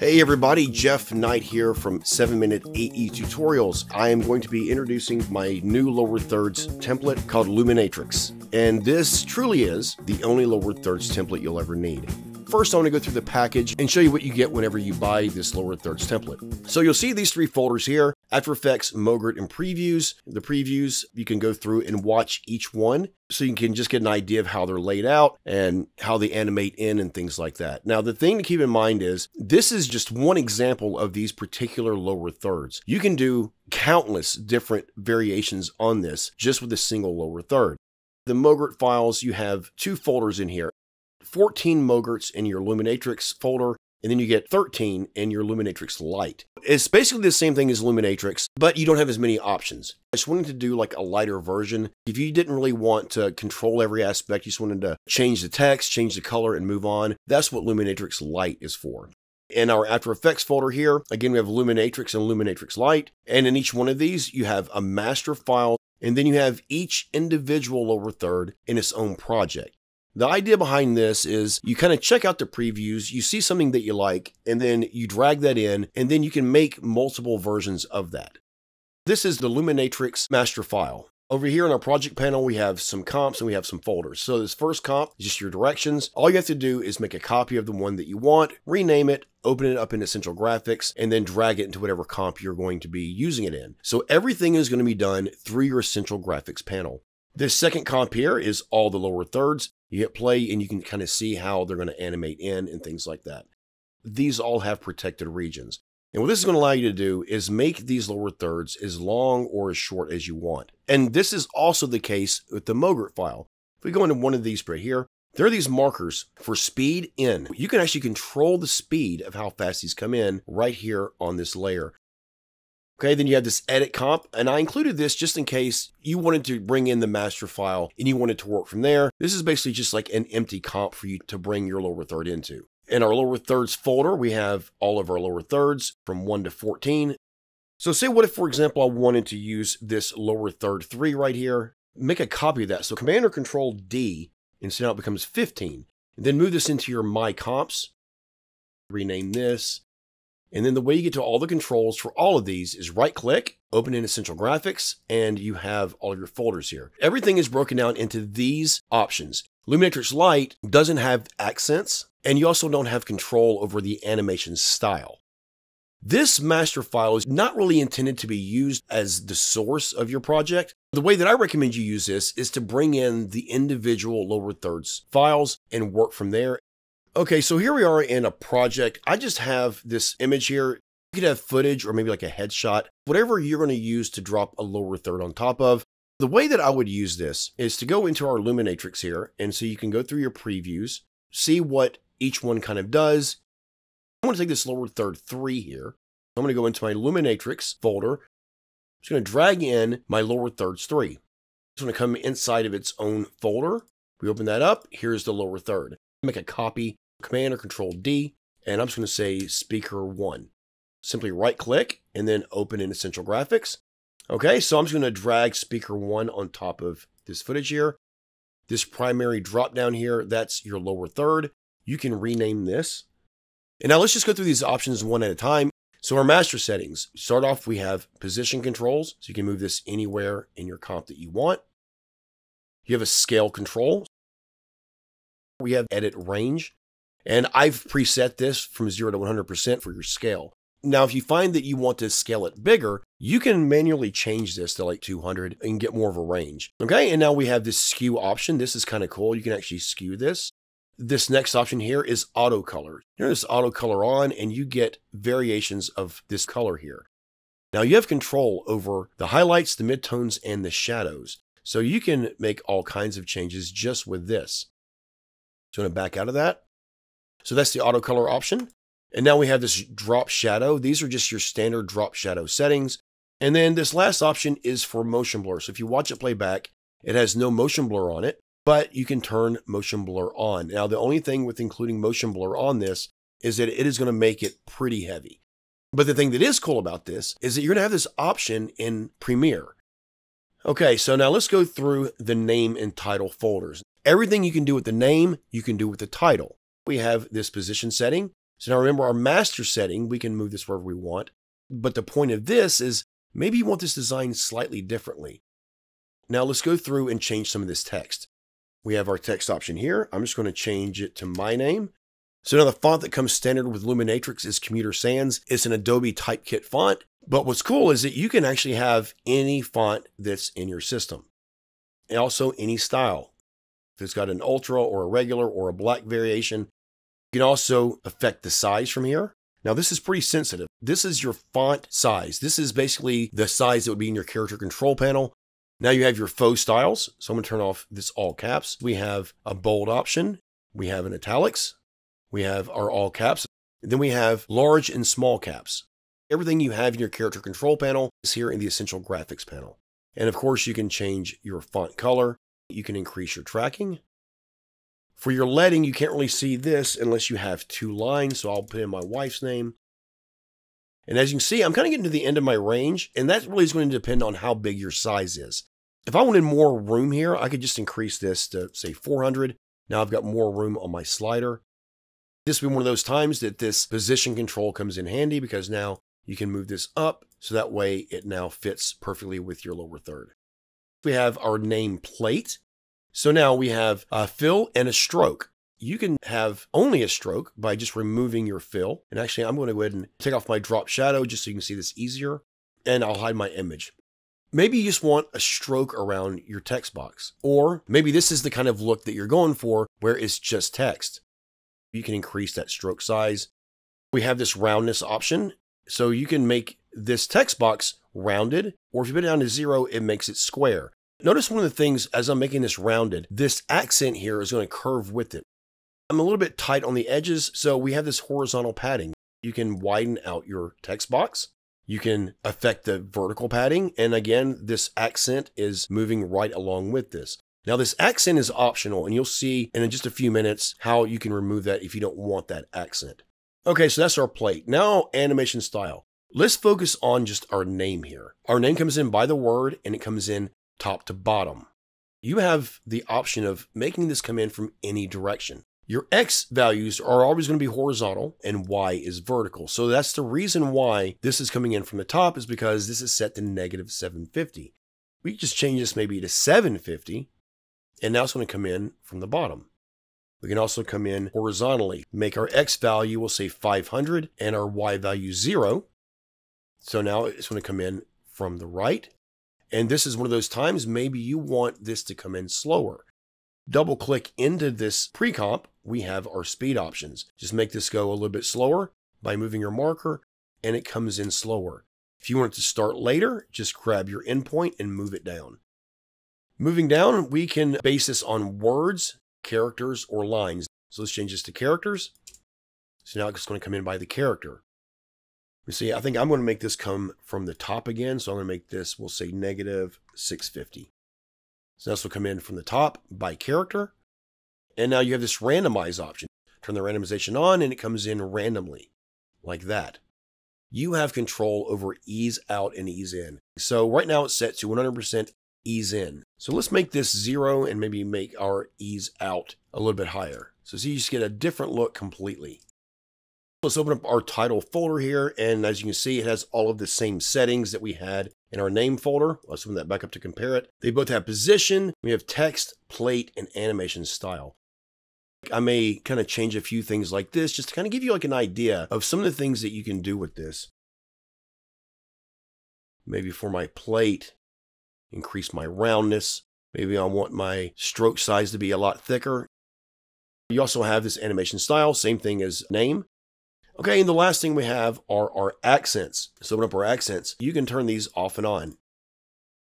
Hey everybody, Jeff Knight here from 7 Minute AE Tutorials. I am going to be introducing my new Lower Thirds template called Luminatrix. And this truly is the only Lower Thirds template you'll ever need. First, I want to go through the package and show you what you get whenever you buy this Lower Thirds template. So you'll see these three folders here, After Effects, Mogurt, and Previews. The Previews, you can go through and watch each one so you can just get an idea of how they're laid out and how they animate in and things like that. Now, the thing to keep in mind is this is just one example of these particular Lower Thirds. You can do countless different variations on this just with a single Lower Third. The Mogurt files, you have two folders in here, 14 Mogurts in your Luminatrix folder, and then you get 13 in your Luminatrix Light. It's basically the same thing as Luminatrix, but you don't have as many options. I just wanted to do like a lighter version. If you didn't really want to control every aspect, you just wanted to change the text, change the color, and move on, that's what Luminatrix Light is for. In our After Effects folder here, again, we have Luminatrix and Luminatrix Light, and in each one of these, you have a master file, and then you have each individual Lower Third in its own project. The idea behind this is you kind of check out the previews, you see something that you like, and then you drag that in, and then you can make multiple versions of that. This is the Luminatrix master file. Over here in our project panel, we have some comps and we have some folders. So this first comp is just your directions. All you have to do is make a copy of the one that you want, rename it, open it up in Essential Graphics, and then drag it into whatever comp you're going to be using it in. So everything is going to be done through your Essential Graphics panel. This second comp here is all the Lower Thirds. You hit play and you can kind of see how they're going to animate in and things like that. These all have protected regions. And what this is going to allow you to do is make these Lower Thirds as long or as short as you want. And this is also the case with the Mogurt file. If we go into one of these right here, there are these markers for speed in. You can actually control the speed of how fast these come in right here on this layer. Okay, then you have this edit comp, and I included this just in case you wanted to bring in the master file and you wanted to work from there. This is basically just like an empty comp for you to bring your Lower Third into. In our Lower Thirds folder, we have all of our Lower Thirds from 1 to 14. So say what if, for example, I wanted to use this Lower Third 3 right here. Make a copy of that. So Command or Control D, and so now it becomes 15. And then move this into your My Comps. Rename this. And then the way you get to all the controls for all of these is right-click, open in Essential Graphics, and you have all your folders here. Everything is broken down into these options. Luminatrix Light doesn't have accents, and you also don't have control over the animation style. This master file is not really intended to be used as the source of your project. The way that I recommend you use this is to bring in the individual Lower Thirds files and work from there. Okay, so here we are in a project. I just have this image here. You could have footage or maybe like a headshot, whatever you're going to use to drop a Lower Third on top of. The way that I would use this is to go into our Luminatrix here, and so you can go through your previews, see what each one kind of does. I'm going to take this Lower Third 3 here. I'm going to go into my Luminatrix folder. I'm just going to drag in my Lower Thirds 3. It's going to come inside of its own folder. We open that up. Here's the Lower Third. Make a copy. Command or Control D, and I'm just going to say Speaker 1. Simply right-click and then open in Essential Graphics. Okay, so I'm just going to drag Speaker 1 on top of this footage here. This primary drop-down here, that's your Lower Third. You can rename this. And now let's just go through these options one at a time. So our master settings. Start off, we have position controls, so you can move this anywhere in your comp that you want. You have a scale control. We have edit range. And I've preset this from 0 to 100% for your scale. Now, if you find that you want to scale it bigger, you can manually change this to like 200 and get more of a range. Okay, and now we have this skew option. This is kind of cool. You can actually skew this. This next option here is auto color. Turn this auto color on and you get variations of this color here. Now you have control over the highlights, the midtones, and the shadows. So you can make all kinds of changes just with this. So I'm going to back out of that. So that's the auto color option. And now we have this drop shadow. These are just your standard drop shadow settings. And then this last option is for motion blur. So if you watch it play back, it has no motion blur on it, but you can turn motion blur on. Now, the only thing with including motion blur on this is that it is going to make it pretty heavy. But the thing that is cool about this is that you're going to have this option in Premiere. Okay, so now let's go through the name and title folders. Everything you can do with the name, you can do with the title. We have this position setting. So now remember our master setting, we can move this wherever we want. But the point of this is maybe you want this design slightly differently. Now let's go through and change some of this text. We have our text option here. I'm just going to change it to my name. So now the font that comes standard with Luminatrix is Commuter Sans. It's an Adobe Typekit font. But what's cool is that you can actually have any font that's in your system. And also any style. If it's got an ultra or a regular or a black variation, you can also affect the size from here. Now this is pretty sensitive. This is your font size. This is basically the size that would be in your character control panel. Now you have your faux styles. So I'm going to turn off this all caps. We have a bold option. We have an italics. We have our all caps. Then we have large and small caps. Everything you have in your character control panel is here in the Essential Graphics panel. And of course you can change your font color. You can increase your tracking. For your leading, you can't really see this unless you have two lines. So I'll put in my wife's name. And as you can see, I'm kind of getting to the end of my range. And that really is going to depend on how big your size is. If I wanted more room here, I could just increase this to say 400. Now I've got more room on my slider. This will be one of those times that this position control comes in handy because now you can move this up so that way it now fits perfectly with your lower third. We have our name plate. So now we have a fill and a stroke. You can have only a stroke by just removing your fill. And actually I'm going to go ahead and take off my drop shadow just so you can see this easier. And I'll hide my image. Maybe you just want a stroke around your text box. Or maybe this is the kind of look that you're going for where it's just text. You can increase that stroke size. We have this roundness option. So you can make this text box rounded, or if you put it down to 0, it makes it square. Notice one of the things as I'm making this rounded, this accent here is going to curve with it. I'm a little bit tight on the edges, so we have this horizontal padding. You can widen out your text box. You can affect the vertical padding. And again, this accent is moving right along with this. Now this accent is optional and you'll see in just a few minutes how you can remove that if you don't want that accent. Okay, so that's our plate. Now animation style. Let's focus on just our name here. Our name comes in by the word and it comes in top to bottom. You have the option of making this come in from any direction. Your X values are always going to be horizontal and Y is vertical. So that's the reason why this is coming in from the top is because this is set to negative 750. We just change this maybe to 750. And now it's going to come in from the bottom. We can also come in horizontally, make our X value, we'll say 500 and our Y value 0. So now it's going to come in from the right. And this is one of those times, maybe you want this to come in slower. Double click into this pre-comp. We have our speed options. Just make this go a little bit slower by moving your marker and it comes in slower. If you want it to start later, just grab your endpoint and move it down. Moving down, we can base this on words, characters, or lines. So let's change this to characters. So now it's going to come in by the character. You see, I think I'm going to make this come from the top again. So I'm going to make this, we'll say negative 650. So this will come in from the top by character. And now you have this randomize option. Turn the randomization on and it comes in randomly like that. You have control over ease out and ease in. So right now it's set to 100% ease in. So let's make this 0 and maybe make our ease out a little bit higher. So see, you just get a different look completely. Let's open up our title folder here. And as you can see, it has all of the same settings that we had in our name folder. Let's open that back up to compare it. They both have position. We have text, plate, and animation style. I may kind of change a few things like this just to kind of give you like an idea of some of the things that you can do with this. Maybe for my plate, increase my roundness. Maybe I want my stroke size to be a lot thicker. You also have this animation style, same thing as name. Okay, and the last thing we have are our accents. Let's open up our accents. You can turn these off and on.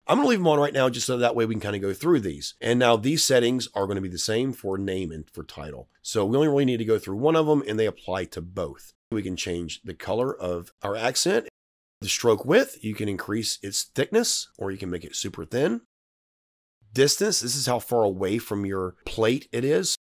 I'm gonna leave them on right now just so that way we can kind of go through these. And now these settings are gonna be the same for name and for title. So we only really need to go through one of them and they apply to both. We can change the color of our accent. The stroke width, you can increase its thickness or you can make it super thin. Distance, this is how far away from your plate it is.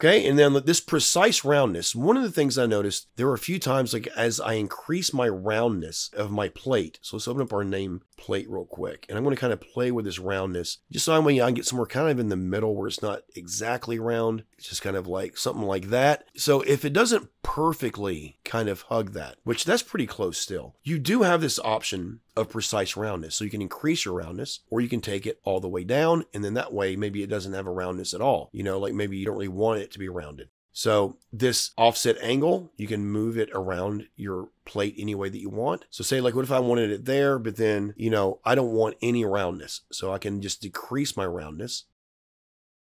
Okay, and then this precise roundness, one of the things I noticed, there were a few times like as I increase my roundness of my plate. So let's open up our name plate real quick. And I'm going to kind of play with this roundness just so I can get somewhere kind of in the middle where it's not exactly round. It's just kind of like something like that. So if it doesn't perfectly kind of hug that, which that's pretty close still, you do have this option of precise roundness. So you can increase your roundness or you can take it all the way down. And then that way, maybe it doesn't have a roundness at all. You know, like maybe you don't really want it to be rounded. So this offset angle, you can move it around your plate any way that you want. So say like, what if I wanted it there, but then, you know, I don't want any roundness. So I can just decrease my roundness.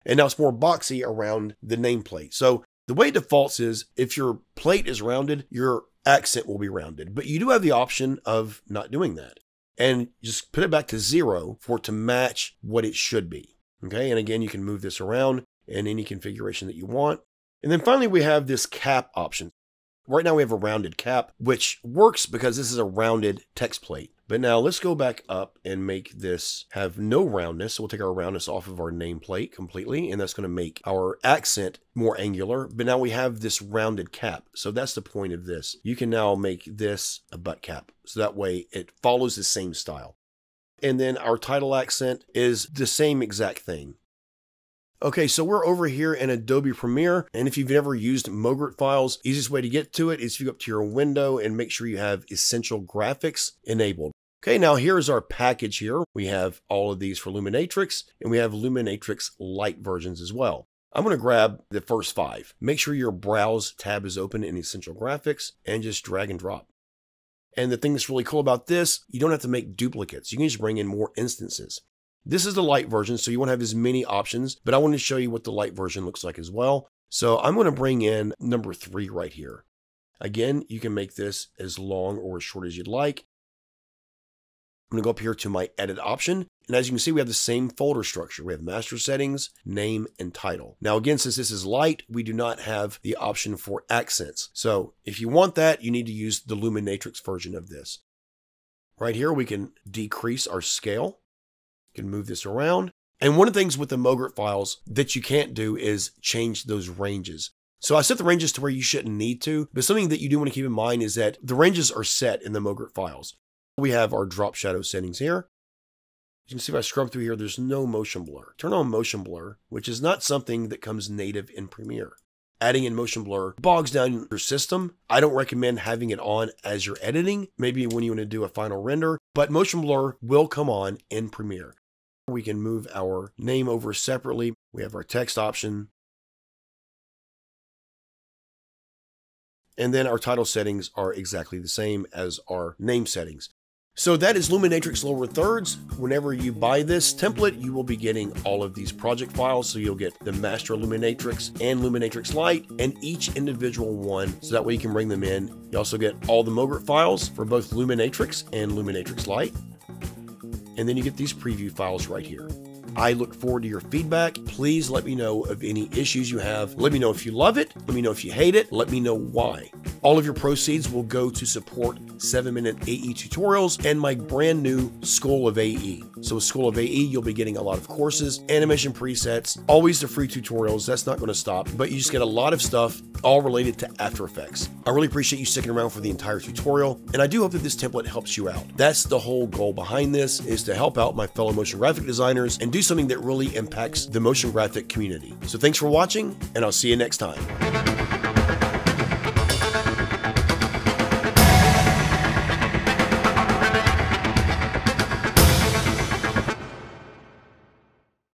And now it's more boxy around the nameplate. So the way it defaults is if your plate is rounded, your accent will be rounded, but you do have the option of not doing that and just put it back to 0 for it to match what it should be. Okay. And again, you can move this around in any configuration that you want. And then finally, we have this cap option. Right now we have a rounded cap, which works because this is a rounded text plate. But now let's go back up and make this have no roundness. So we'll take our roundness off of our nameplate completely, and that's going to make our accent more angular. But now we have this rounded cap. So that's the point of this. You can now make this a butt cap. So that way it follows the same style. And then our title accent is the same exact thing. Okay, so we're over here in Adobe Premiere, and if you've never used Mogurt files, easiest way to get to it is if you go up to your window and make sure you have Essential Graphics enabled. Okay, now here's our package here. We have all of these for Luminatrix, and we have Luminatrix Light versions as well. I'm going to grab the first 5. Make sure your Browse tab is open in Essential Graphics, and just drag and drop. And the thing that's really cool about this, you don't have to make duplicates. You can just bring in more instances. This is the light version, so you won't have as many options, but I want to show you what the light version looks like as well. So I'm going to bring in number 3 right here. Again, you can make this as long or as short as you'd like. I'm going to go up here to my edit option. And as you can see, we have the same folder structure. We have master settings, name, and title. Now, again, since this is light, we do not have the option for accents. So if you want that, you need to use the Luminatrix version of this. Right here, we can decrease our scale. You can move this around. And one of the things with the Mogurt files that you can't do is change those ranges. So I set the ranges to where you shouldn't need to, but something that you do want to keep in mind is that the ranges are set in the Mogurt files. We have our drop shadow settings here. You can see if I scrub through here, there's no motion blur. Turn on motion blur, which is not something that comes native in Premiere. Adding in motion blur bogs down your system. I don't recommend having it on as you're editing, maybe when you want to do a final render, but motion blur will come on in Premiere. We can move our name over separately. We have our text option. And then our title settings are exactly the same as our name settings. So that is Luminatrix Lower Thirds. Whenever you buy this template, you will be getting all of these project files. So you'll get the Master Luminatrix and Luminatrix Light and each individual one. So that way you can bring them in. You also get all the Mogurt files for both Luminatrix and Luminatrix Light. And then you get these preview files right here. I look forward to your feedback. Please let me know of any issues you have. Let me know if you love it. Let me know if you hate it. Let me know why. All of your proceeds will go to support 7 Minute AE Tutorials and my brand new School of AE. So with School of AE, you'll be getting a lot of courses, animation presets, always the free tutorials. That's not going to stop, but you just get a lot of stuff all related to After Effects. I really appreciate you sticking around for the entire tutorial, and I do hope that this template helps you out. That's the whole goal behind this, is to help out my fellow motion graphic designers and do something that really impacts the motion graphic community. So thanks for watching, and I'll see you next time.